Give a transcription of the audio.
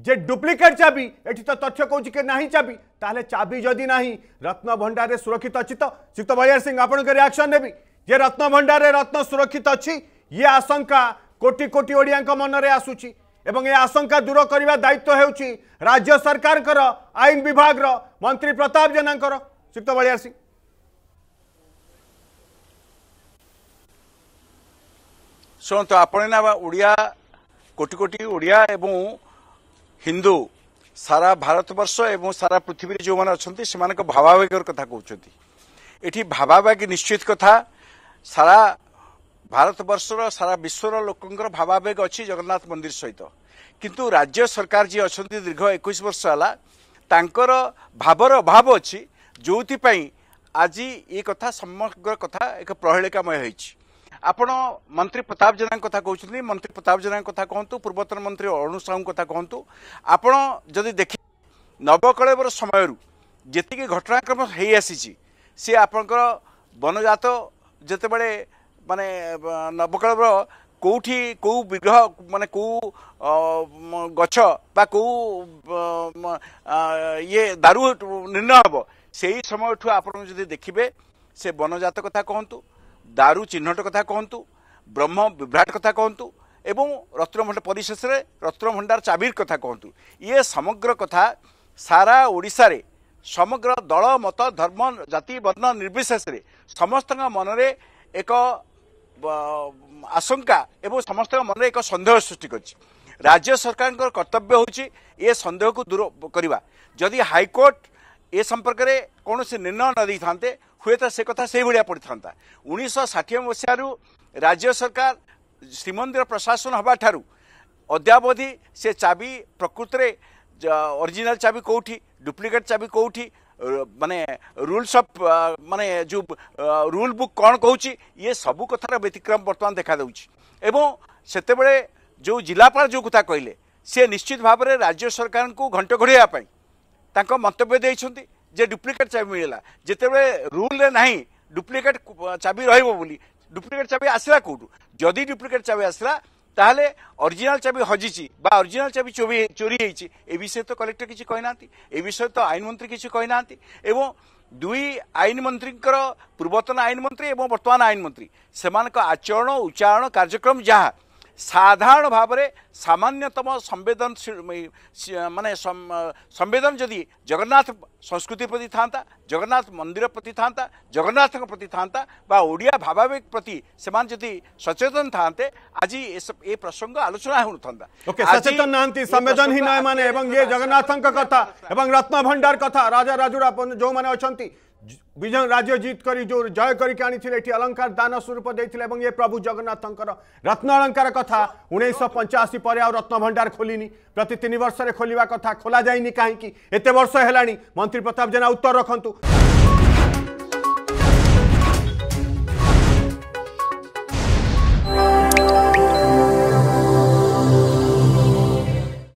जे duplicate चाबी एठी तो तथ्य कहूँ कि ना चाबी ताले चाबी जदि ना रत्न भंडार सुरक्षित अच्छी तो श्रीयुक्त बलियार सिंह आपण के रिएक्शन देवी जे रत्न भंडार रत्न सुरक्षित अच्छी ये आशंका कोटि कोटि ओडिया मन में आसूची एवं ये आशंका दूर करने दायित्व होउची राज्य सरकार आईन विभाग मंत्री प्रताप जेना श्रीयुक्त बलियार सिंह। शुणु आपण ओडिया कोटि कोटि ओडिया एवं हिंदू सारा भारतवर्ष एवं सारा पृथ्वी जो मैंने अच्छा से भावावेगर कथा कहते ये भावावेग निश्चित कथा सारा भारतवर्षर सारा विश्वर लोकंर भावावेग अच्छी जगन्नाथ मंदिर सहित किंतु राज्य सरकार जी अच्छा दीर्घ 21 वर्ष है भावर अभाव अच्छी जो आज ये कथा समग्र कथा एक प्रहेलिकामय हो आपण मंत्री प्रताप जेना कथा कहते मंत्री प्रताप जेना कथा कहतु पूर्वतन मंत्री अरुण साहू कथा कहतु आपण जदि देखिए नवकलेवर समय जी घटनाक्रम हो सी आपंकर बनजात जिते बड़े माने नवकलेवर कौटी कौ विग्रह माने कौ गछ बा कौ ये दारू निर्णय हम से समय आपड़ जब देखिए से बनजात कथा कहतु दारू चिह्नट कथा कहतु ब्रह्म विभ्राट कथा कहतु एवं रत्नभंडार परिशेष रत्नभंडार चाबीर कथा कहतु ये समग्र कथा सारा ओडिशा रे समग्र दल मत धर्म जाति वर्ण निर्विशेष रे समस्त मन रे एक आशंका एवं समस्त मन रे एक संदेह सृष्टि करछि। राज्य सरकार कर्तव्य होछि ये संदेह को दूर करवा जदि हाईकोर्ट ए संपर्क रे कौन से निर्णय न देते हुए तो से कथा से भाया पड़ था 1960 मसीह राज्य सरकार श्रीमंदिर प्रशासन हवा ठारू अद्यावधि से चाबी प्रकृति ओरिजिनल चाबी कौटी डुप्लिकेट चाबी कौटी माने रूल्स ऑफ माने जो रूल बुक कौन कहूँ ये सब कथार व्यतिक्रम बर्तमान देखा दूँगी एवं सेते बड़े जो जिलापाल जो कथा कहले सी निश्चित भाव में राज्य सरकार को घंट घोड़ाई तांको मंतव्य देइछन्ति जे डुप्लिकेट चाबी मिलला जेतेबे रूल रे नाही डुप्लिकेट चाबी रहइबो बोली डुप्लिकेट चाबी आसला कोठू जदि डुप्लिकेट चाबी आसला ताहले ओरिजिनल चाबी हजिची बा ओरिजिनल चाबी चोरी हेची ए विषय तो कलेक्टर किछि कहि नांती ए विषय तो आईन मंत्री किछि कहि नांती एवं दुई आईन मंत्रींकर पूर्वतन आईन मंत्री एवं वर्तमान आईन मंत्री सेमानक आचरण उच्चारण कार्यक्रम जहा साधारण भाव में सामान्यतम संवेदनशील माने संवेदन जदि जगन्नाथ संस्कृति प्रति था जगन्नाथ मंदिर प्रति था जगन्नाथ प्रति था बा ओडिया भावावेग प्रति सेमान जदि सचेतन थाते आज ये प्रसंग आलोचना होता सचेतन नांती संवेदन ही ना माने एवं ये जगन्नाथ कथा एवं रत्न भंडार कथा राजा राजुरा जो मैंने अच्छा विजय राज्य जीत करी जो जय करके आनी अलंकार दान स्वरूप देते ये प्रभु जगन्नाथ रत्न अलंकार कथा 1985 पर रत्न भंडार खोलिनी प्रति 3 वर्ष खोलिया कथा खोल जाए कहीं एत वर्ष है मंत्री प्रताप जेना उत्तर रखंतु।